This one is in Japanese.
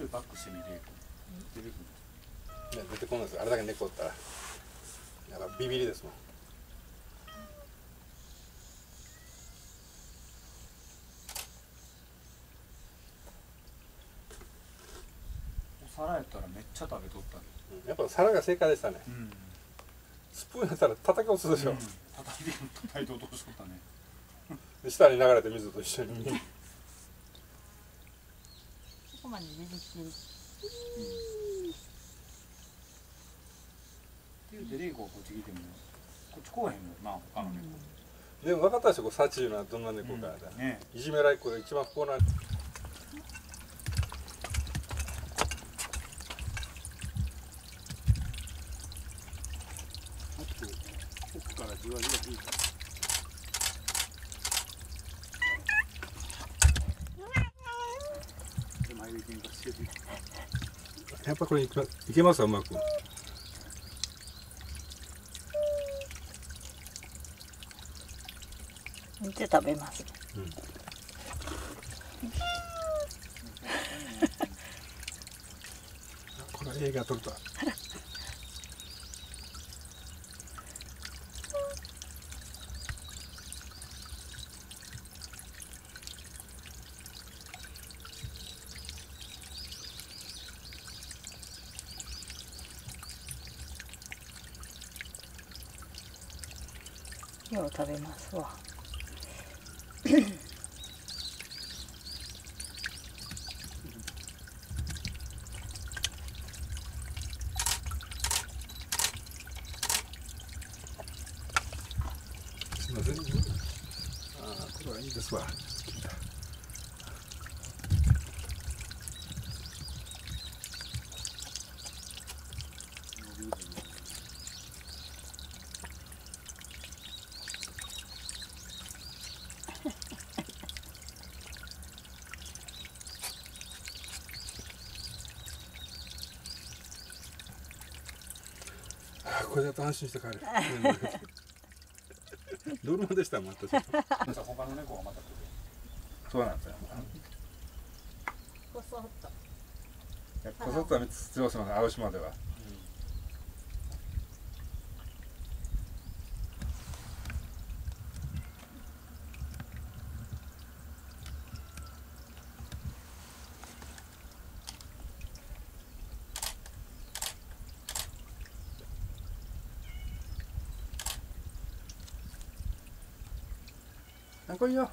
ちょいバックしてみて出てくるんですね。出てこないです。あれだけ猫おったらなんかビビりですもん。お皿やったらめっちゃ食べとったね。やっぱ皿が正解でしたね。うん、スプーンやったら叩き落とすでしょ。叩いて落としとったね。で下に流れて水と一緒に。ここまで水来てる。っていうでレイコはこっち来てもこっち来へんのな他の猫。でも分かったでしょ。サチいうのはどんな猫かね。いじめられっ子が一番こうなる。奥からじわじわ来るから。やっぱこれいけますか、うまく。見て食べます。うん、これ映画撮ると。よう食べますわ。すいません。ああ、これはいいですわ。これだと安心して帰る。ドルマでしたもん、私。他の猫はまた来る。そうなんですよ。こそっと。いや、こそっとは出場します。青島では。来いよ。